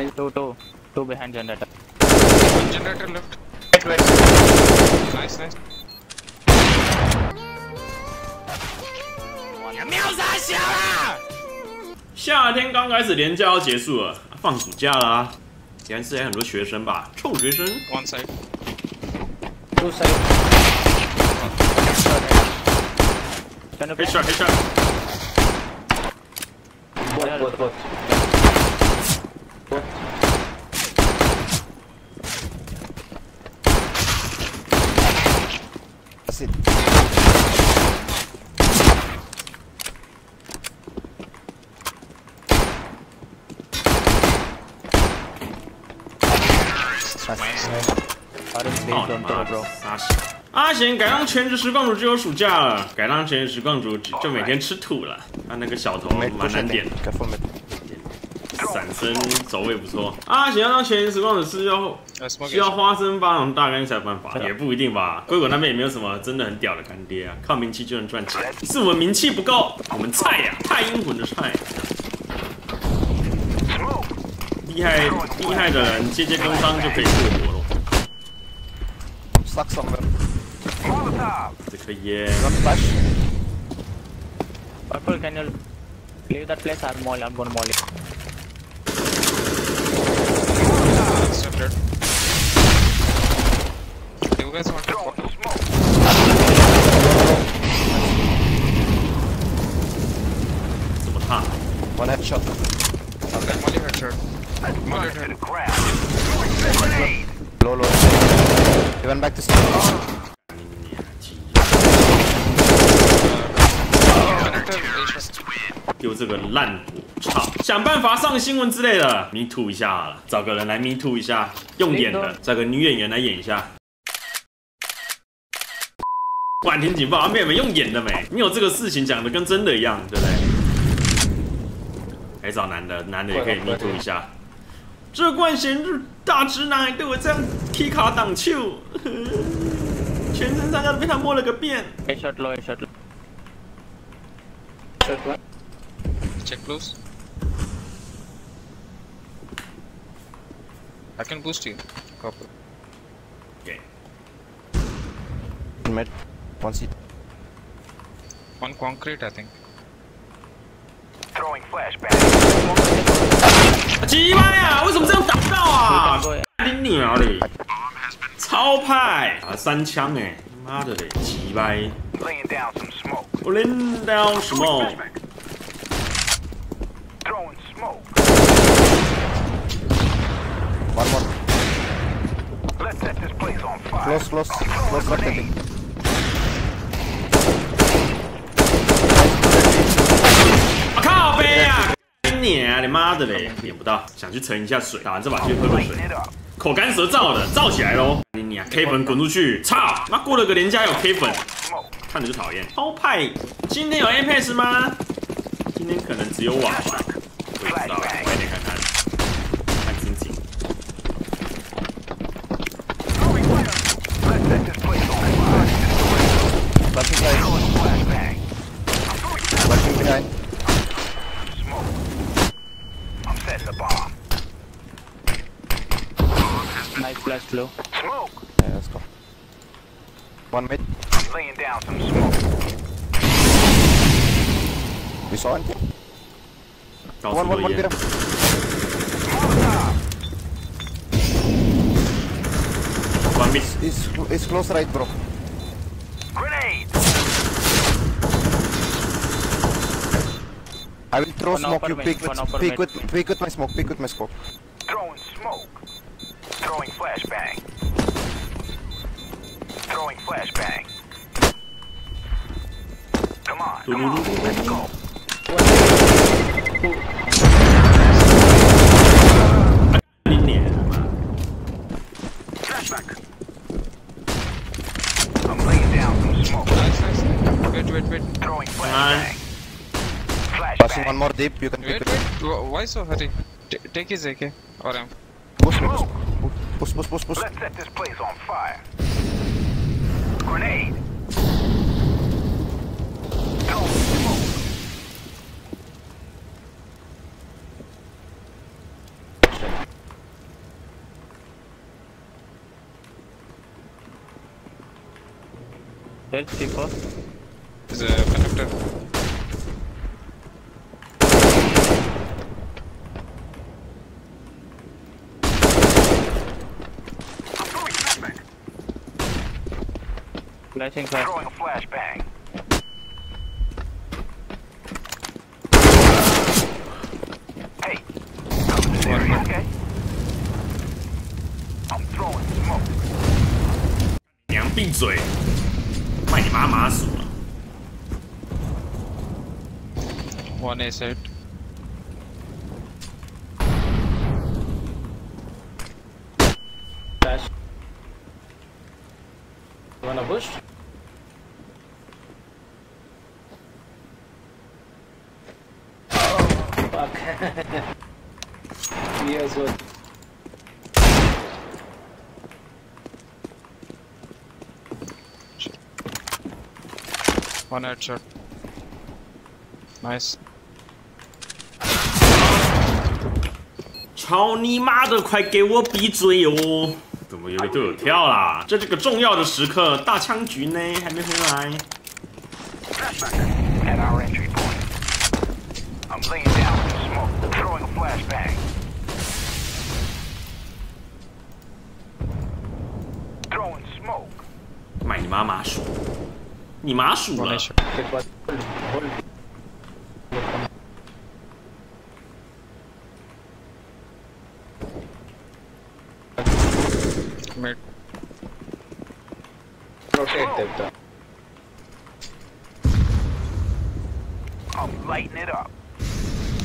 One is two behind generator. One generator left. Right. Nice.夏天刚开始，连假要结束了，放暑假啦、啊。延世还很多学生吧，臭学生。One side, two side. Headshot. Both. That's it.阿贤改当全职实况主只有暑假了，改当全职实况主就每天吃土了。他那个小头蛮难点的，闪身走位不错。阿贤要当全职实况主是需要花生八种大干才有办法，也不一定吧。硅谷那边也没有什么真的很屌的干爹啊，靠名气就能赚钱。是我们名气不够，我们菜呀、啊，太英魂的菜。 厉害的人接跟伤就可以复活了。这个耶。Purple, can you leave that place or molly? I'm gonna molly. Do you guys want to go? This was hot. One headshot. Okay, molly headshot. I murdered and grabbed. Low. He went back to stage. Yo, 这个烂货，操！想办法上新闻之类的，迷途一下好了，找个人来迷途一下，用演的，找个女演员来演一下。婉婷警报，妹妹用演的没？你有这个事情讲的跟真的一样，对不对？还找男的也可以迷途一下。 这冠贤日大直男还对我这样踢卡挡球，全身上下被他摸了个遍。Headshot low, headshot low. Shot one. Check close. I can boost you. Copy. Okay. Mid, one seat. One concrete, I think. Throwing flashbang. 鸡巴呀！为什么这样打不到啊？你鸟嘞！超派啊，三枪哎！妈的嘞，鸡巴！我扔掉什么？完了。Close right.我靠背呀！ 你妈的嘞，点不到，想去盛一下水，打完这把去喝口水，口干舌燥的，燥起来喽！你 K 粉滚出去，操！妈过了个连假有 K 粉，看着就讨厌。超派，今天有 Apex 吗？今天可能只有网吧，我也不知道，我也得看心情。Nice flash flow. Smoke. Yeah, let's go. One mid. I'm laying down some smoke. We saw him. One bit of. One mid. It's close right, bro. Grenade. I will throw smoke. You pick with my smoke. Pick with my scope. Throwing smoke. Throwing flashbang. Throwing flashbang. Come on. Let's go. Flashback. I'm laying down some smoke. Nice. Wait. Throwing flashbang. Flashbang. Passing one more deep. You can pick it. Why so hurry? Take his AK. Or I'm. Smoke. Push. Let's set this place on fire. Grenade. No smoke. Help C4. There's a connector. Flashing flash. Throwing a flashbang. Hey, cover this area, okay? I'm throwing smoke. 娘闭嘴！卖你妈麻薯了。One is hit. Flash. Wanna push? Yes, well. One headshot. Nice. 操你妈的，快给我闭嘴哦！怎么有队友跳啦？在这个重要的时刻，大枪局呢还没回来。At our entry point, I'm laying down with smoke, throwing a flashbang. Throwing smoke. 买你妈麻薯！你麻薯了！ Rotate them. I'm lighting it up.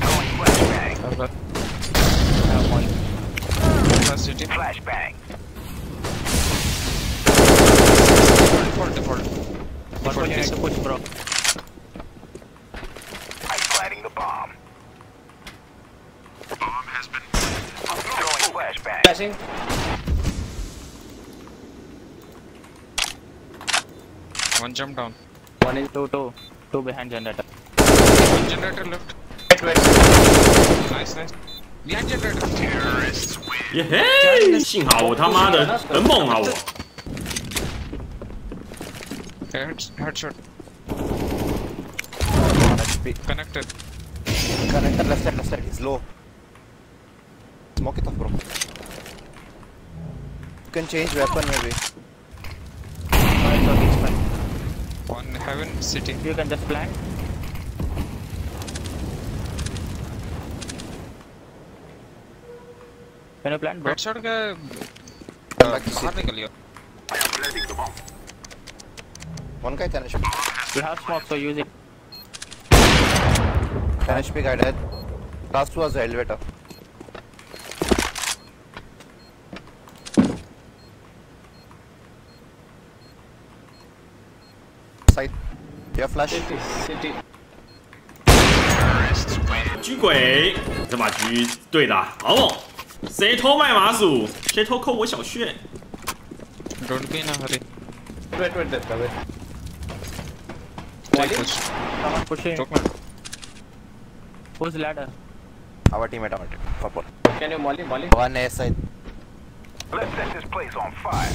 Going flashbang. One. Flashbang. Default. I'm planting the bomb. The bomb has been. I'm throwing flashbang. Flashing. One jump down. One is two behind generator. One generator left. Nice, nice. Behind generator. Terrorists win. Yeah, hey! 幸好我他妈的很猛啊我。Headshot. Connected. Connector left side is low. Smoke it off, bro. You can change weapon maybe. On heaven city. You can just flank. Can you plant? Red shot ka bahar nikal gaya. I am planting the bomb. One guy can HP. You have smoke, so use it. Can HP guy dead. Last was the elevator. Yeah, flash. City. G 鬼，这把局对的，好猛！谁偷卖麻薯？谁偷扣我小血 ？Don't be in a hurry. Wait. Push. Pushing. Push ladder. Our teammate, our team. Purple. Can you molly? Molly. One A side. Let's set this place on fire.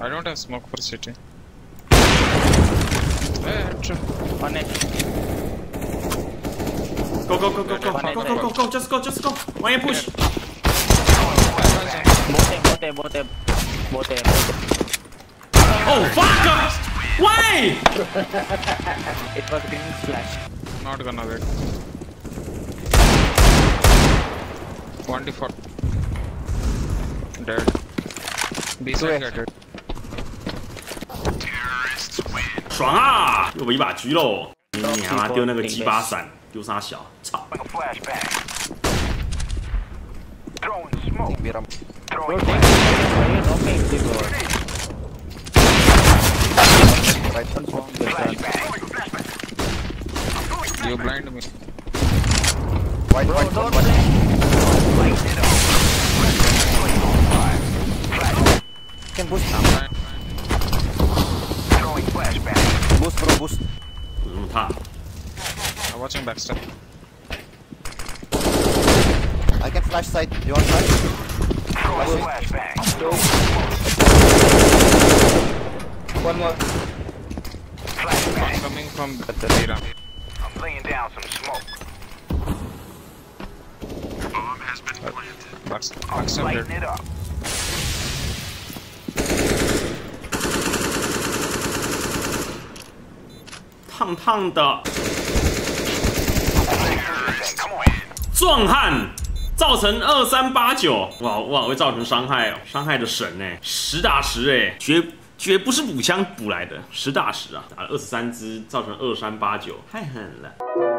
I don't have smoke for city. On it. Go, just go. Why push? Both. Oh fuck! Why? It was green flash. Not gonna wait. 24. Dead. Dead. 爽啊！又一把狙喽！你妈丢那个鸡巴伞，丢啥小？操！You blind me. Can push now. Boost, bro, boost. I'm watching back step. I can flash side. Do you want flash? Flashbang. One more. Flashbang. Coming from Batarira. I'm laying down some smoke. Bomb has been planted. Box I'm lighting it up. Pang Pang da. 壮汉造成2389，哇，会造成伤害哦，伤害的神哎，10打10哎，绝不是补枪补来的，10打10啊，打了23只，造成2389，太狠了。